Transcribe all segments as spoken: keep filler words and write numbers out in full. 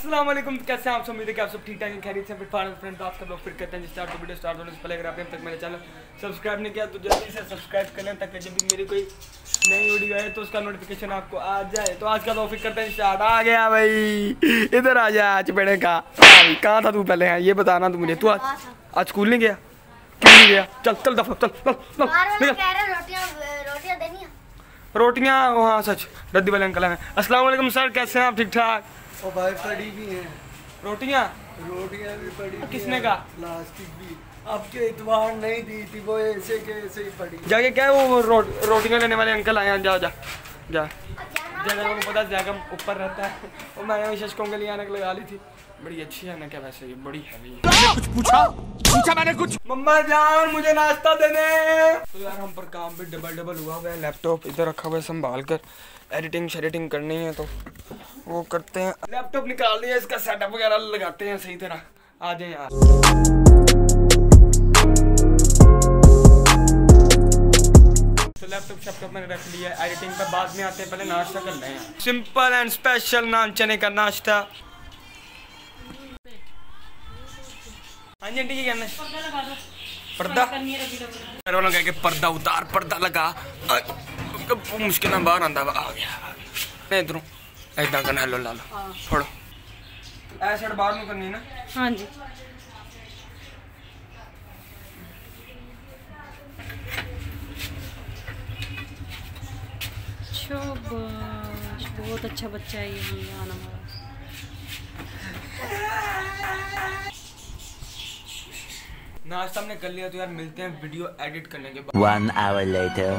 अस्सलाम वालेकुम, कैसे हैं आप सब? उम्मीद है कि आप सब ठीक ठाक हैं, खैरियत से फिर फाड़ फ्रेंड। तो आपका ब्लॉग फिर करते हैं स्टार्ट। तो वीडियो स्टार्ट होने से पहले अगर आपने अब तक मेरे चैनल सब्सक्राइब नहीं किया तो जल्दी से सब्सक्राइब कर लें, ताकि जब भी मेरी कोई नई वीडियो आए तो उसका नोटिफिकेशन आपको आ जाए। तो आज का ब्लॉग फिर करते हैं स्टार्ट। आ गया भाई, इधर आ जा। आज पेड़े का कहाँ था तू पहले? हैं ये बताना तू मुझे। तू आज आज स्कूल नहीं गया? क्यों नहीं गया? चल चल दफा चल चल। रोटियाँ वहाँ सच रद्दी वाले अंकल हैं। अस्सलाम वालेकुम सर, कैसे हैं आप? ठीक ठाक। ओ भाई पड़ी भी हैं रोटियाँ। रोटियाँ भी पड़ी। किसने कहा? प्लास्टिक भी। आपके इतवार नहीं दी थी, वो ऐसे के ऐसे ही पड़ी। जाके क्या है वो रो, रोटियाँ लेने वाले अंकल आए हैं। जा जा जा जगह को पता जैगम ऊपर रहता है। और मैंने विशेषकों के लिए अनक लगा ली थी, बड़ी अच्छी है ना। क्या वैसे ये बड़ी हैवी है। मैंने कुछ पूछा पूछा मैंने कुछ मम्मा जान मुझे नाश्ता दे दे। तो यार हम पर काम भी डबल डबल हुआ हुआ है। लैपटॉप इधर रखा हुआ है संभाल कर, एडिटिंग शेडिटिंग करनी है तो वो करते हैं। लैपटॉप निकाल दिया, इसका सेटअप वगैरह लगाते हैं सही तरह। आ जाए यार। तो लैपटॉप शैपटॉप मैंने रख लिया, एडिटिंग पर बाद में आते हैं, पहले नाश्ता कर रहे हैं। सिंपल एंड स्पेशल नान चने का नाश्ता। हाँ जी आंटी जी, कहना पर्दा वालों कह के पर्दा उतार, पर्दा लगा। मुश्किल ना बाहर आंदा। आ गया नहीं इधरों ऐसा करना। हेलो ला लो छोड़ो ऐसा बाहर में करनी है ना। हाँ जी शाबाश, बहुत अच्छा बच्चा है ये मुन्ना हमारा। नाश्ता हमने कर लिया। तो यार मिलते हैं वीडियो एडिट करने के बाद। One hour later.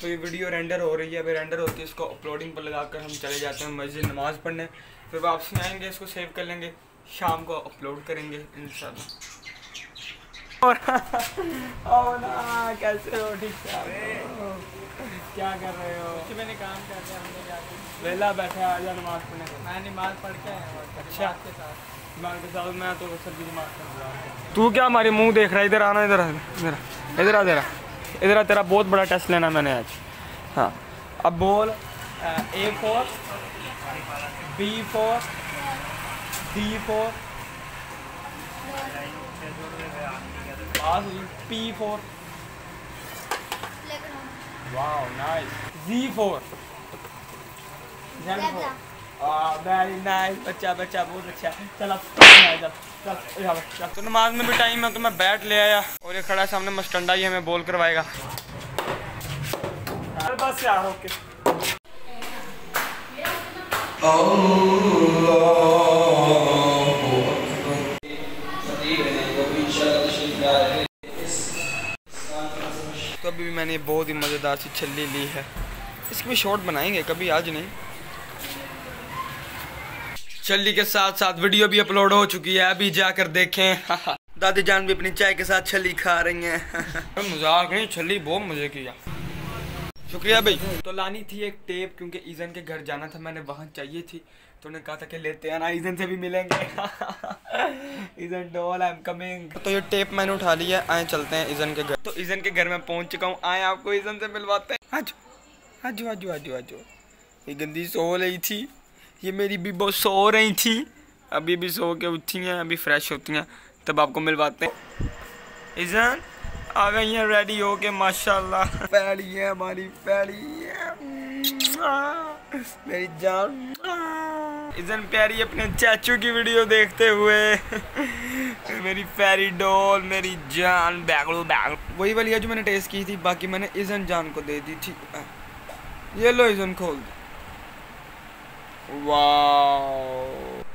तो ये वीडियो रेंडर हो रही है, अभी रेंडर होती है, इसको अपलोडिंग पर लगाकर हम चले जाते हैं मस्जिद नमाज पढ़ने। फिर वापस में आएंगे, इसको सेव कर लेंगे, शाम को अपलोड करेंगे इंशाल्लाह। और ओ ना कैसे हो? ठीक हो? क्या कर रहे हो? कुछ मैंने काम कर दिया, हमने जाके वेला बैठे। आ जा नमाज पढ़ने। मैं नमाज पढ़ के आया आपके साथ। मैं तो तू क्या हमारे मुंह देख रहा है? इधर आना, इधर इधर इधर आ तेरा इधर आ तेरा बहुत बड़ा टेस्ट लेना मैंने आज। हाँ अब बोल। A four, B four, D four, P four, wow nice, G four, Z four. Very nice, बच्चा बच्चा बहुत अच्छा। चला चल। तो नमाज में भी टाइम है तो मैं बैट ले आया, और ये खड़ा सामने मस्टंडा ही हमें बॉल करवाएगा। बस यार ओके। तो अभी मैंने बहुत ही मज़ेदार सी छल्ली ली है, इसकी भी शॉट बनाएंगे कभी, आज नहीं। छल्ली के साथ साथ वीडियो भी अपलोड हो चुकी है, अभी जाकर देखें। दादी जान भी अपनी चाय के साथ छल्ली खा रही हैं। मजाक नहीं, छल्ली बहुत मजे की। शुक्रिया भाई। तो लानी थी एक टेप, क्योंकि ईजन के घर जाना था, मैंने वहाँ चाहिए थी, तो उन्होंने कहा था कि लेते आना, ईजन से भी मिलेंगे। ईजन डॉल आई एम कमिंग। तो ये टेप मैंने उठा लिया है, आए चलते हैं ईजन के घर। तो ईजन के घर में पहुँच चुका हूँ, आए आपको ईजन से मिलवाते हैं। आज आजो आजो आजो आजो। ये गंदी सो रही थी, ये मेरी बीबो सो रही थी, अभी भी सो के उठी हैं, अभी फ्रेश होती हैं तब आपको मिलवाते हैं। इज़ान आ गई हैं रेडी हो के माशाल्लाह। पैड़ी है हमारी, पैड़ी है मेरी जान। इज़ान प्यारी अपने चाचू की वीडियो देखते हुए। मेरी प्यारी डॉल, मेरी जान। बैगड़ू बैगड़ू वही वाली है जो मैंने टेस्ट की थी, बाकी मैंने इज़ान जान को दे दी थी। ये लो इज़ान खोल दो। वाह।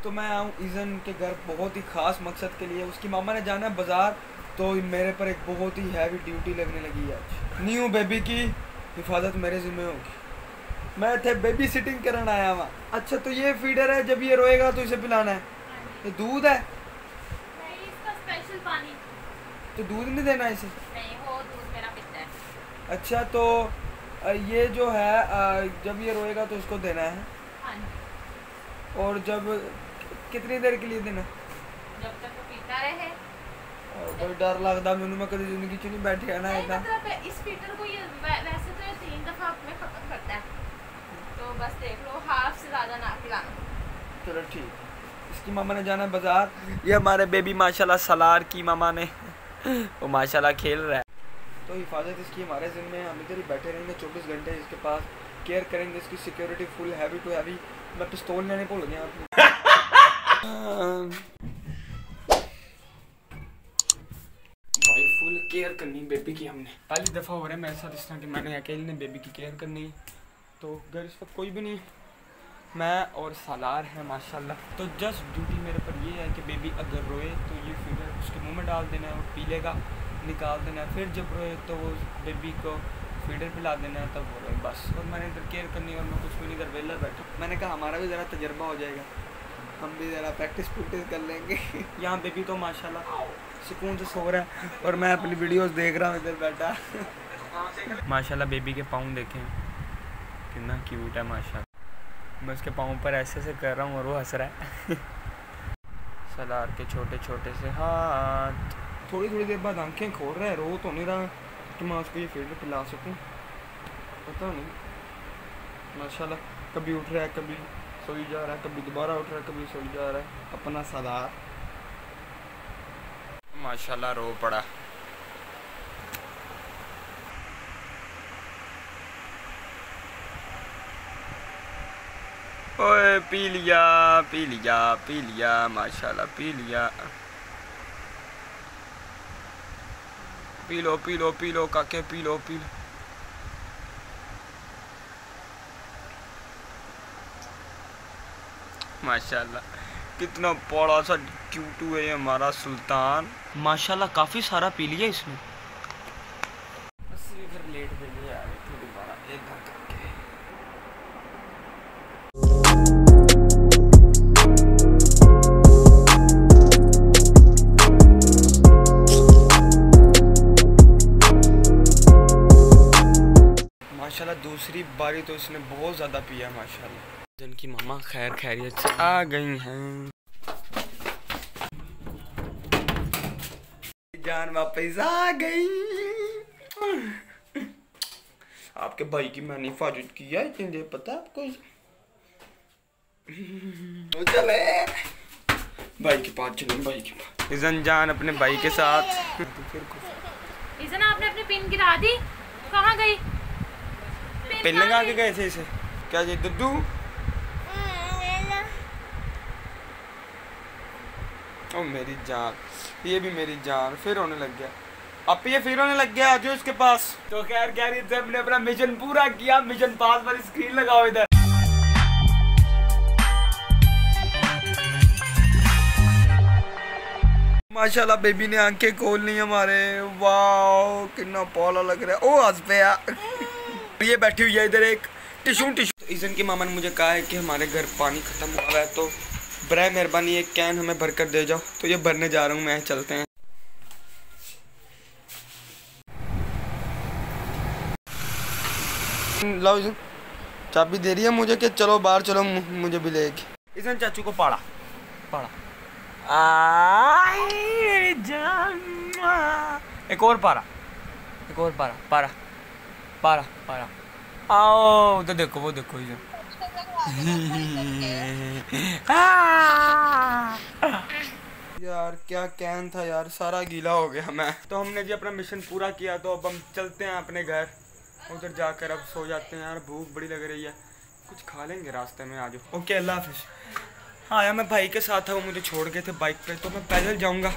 तो मैं आऊँ ईजन के घर बहुत ही ख़ास मकसद के लिए। उसकी मामा ने जाना है बाज़ार, तो मेरे पर एक बहुत ही हैवी ड्यूटी लगने लगी है आज। न्यू बेबी की हिफाजत मेरे ज़िम्मे होगी। मैं थे बेबी सिटिंग करने आया वहाँ। अच्छा तो ये फीडर है, जब ये रोएगा तो इसे पिलाना है। ये दूध है नहीं, इसका स्पेशल पानी। तो दूध नहीं देना इसे? नहीं, वो दूध मेरा पीता है। अच्छा तो ये जो है जब ये रोएगा तो इसको देना है, और जब कितनी देर के लिए देना? जब तक वो पीता रहे। कोई डर लगता मैनू, मैं कभी जिंदगी च नहीं बैठी है ना इतना। मतलब इस फीडर को ये वैसे तो तीन दफा अपने खत्म करता है, तो बस देख लो हाफ से ज्यादा ना पिलाना। चलो ठीक। इसकी मामा ने जाना बाजार। ये हमारे बेबी माशाल्लाह सलार की मामा ने वो माशाल्लाह खेल रहा है। तो हिफाजत इसकी हमारे जिम्मे है, हम इधर ही बैठे रहेंगे चौबीस घंटे, इसके पास केयर करेंगे, इसकी security full heavy to heavy. मैं पिस्तौल लेने भूल गया भाई, फुल केयर करनी बेबी की। हमने पहली दफ़ा हो रहा है मेरे साथ इस तरह कि मैंने अकेले ने बेबी की केयर करनी। तो घर इस वक्त कोई भी नहीं, मैं और सालार है माशाल्लाह। तो जस्ट ड्यूटी मेरे पर ये है कि बेबी अगर रोए तो ये फिगर उसके मुंह में डाल देना है, वो पी लेगा, निकाल देना है। फिर जब रोए तो वो बेबी को फीडर पिला देना है, तब वो रोए बस। और मैंने इधर केयर करनी और मैं कुछ भी नहीं कर वेला बैठा। मैंने कहा हमारा भी ज़रा तजर्बा हो जाएगा, हम भी ज़रा प्रैक्टिस प्रैक्टिस कर लेंगे। यहाँ बेबी तो माशाल्लाह सुकून से सो रहा है और मैं अपनी वीडियोज़ देख रहा हूँ इधर बैठा। माशाल्लाह बेबी के पाँव देखें कितना क्यूट है माशाल्लाह। मैं उसके पाँव पर ऐसे से कर रहा हूँ और वो हंस रहा है। सलार के छोटे छोटे से हाथ। थोड़ी थोड़ी देर बाद आंखें खोल रहा है, रो तो नहीं रहा कि मैं उसको ये फीडर पिला सकूँ। पता नहीं माशाल्लाह, कभी उठ रहा है, कभी सोई जा रहा है, कभी दोबारा उठ रहा है, कभी सोई जा रहा है अपना सलार। माशाल्लाह रो पड़ा। ओए पी लिया पी लिया पी लिया माशाल्लाह पी लिया। पी लो पी लो पी लो काके, पी लो पी लो। माशाल्लाह कितना बड़ा सा क्यूटू है हमारा सुल्तान। माशाल्लाह काफ़ी सारा पी लिया इसमें। बस ये घर लेट गई है यार, दोबारा एक घर करके। माशाल्लाह दूसरी बारी तो इसने बहुत ज़्यादा पिया माशाल्लाह। जिनकी मामा खैर खैरियत से आ गई हैं। जान वापस आ गई। आपके भाई की मैंने हिफाजत किया है, पता आपको। चले भाई के पास, चले भाई के पास। इज़न जान अपने भाई के साथ। इज़न आपने अपनी पिन गिरा दी, कहाँ गई? पिन लगा के गए थे इसे। क्या ये दद्दू? ओ मेरी जान, ये भी मेरी जान। फिर होने लग गया अब, ये फिर होने लग गया। आज उसके पास तो खैर खैर जब ने अपना मिशन पूरा किया। मिशन पास वाली स्क्रीन लगाओ इधर। माशाल्लाह बेबी ने आंखें खोल ली हमारे। वाओ कितना पौला लग रहा है। ओ हंस पे ये बैठी हुई है इधर एक टिशू टिशू। तो इज़न के मामा ने मुझे कहा है कि हमारे घर पानी ख़त्म हुआ है, तो बराए मेहरबानी एक कैन हमें भर कर दे जाओ। तो ये भरने जा रहा हूँ मैं, चलते हैं। लो इज़न चाबी दे रही है मुझे कि चलो बाहर चलो, मुझे भी लेगी। इज़न चाचू को पाड़ा पाड़ा आ, एक और पारा एक और पारा पारा पारा पारा। आओ तो देखो, वो देखो इधर। यार क्या कैन था यार, सारा गीला हो गया मैं। तो हमने जी अपना मिशन पूरा किया। तो अब हम चलते हैं अपने घर, उधर जाकर अब सो जाते हैं यार, भूख बड़ी लग रही है। कुछ खा लेंगे रास्ते में आज। ओके अल्लाह हाफिज़। हाँ यार मैं भाई के साथ था, वो मुझे छोड़ गए थे बाइक पे, तो मैं पैदल जाऊँगा,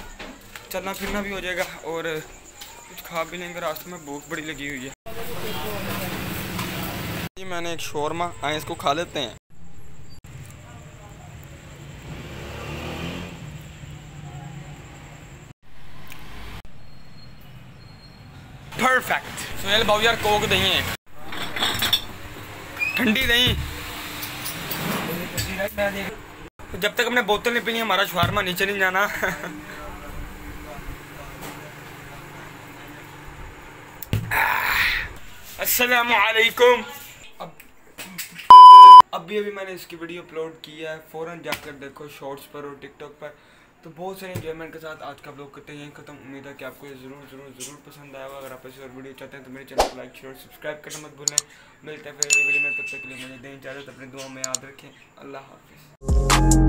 चलना फिरना भी हो जाएगा और कुछ खा भी लेंगे रास्ते में। भूख बड़ी लगी हुई है। मैंने एक शोरमा, आए इसको खा लेते हैं। परफेक्ट। सुनील बाबू यार कोक दही है, ठंडी दही। जब तक हमने बोतल नहीं पीनी हमारा शोरमा नीचे नहीं जाना। अस्सलामुअलैकुम। अब अभी अभी मैंने इसकी वीडियो अपलोड की है, फ़ौरन जाकर देखो शॉर्ट्स पर और टिकटॉक पर। तो बहुत सारे एंजॉयमेंट के साथ आज का ब्लॉग करते हैं ख़त्म। उम्मीद है कि आपको ये ज़रूर ज़रूर ज़रूर पसंद आएगा। अगर आप ऐसी और वीडियो चाहते हैं तो मेरे चैनल को लाइक शेयर सब्सक्राइब करना मत भूलें। मिलते हैं फिर अगली वीडियो में, तब तक के लिए मुझे दें इजाज़त, अपनी दुआ में याद रखें। अल्लाह हाफिज़।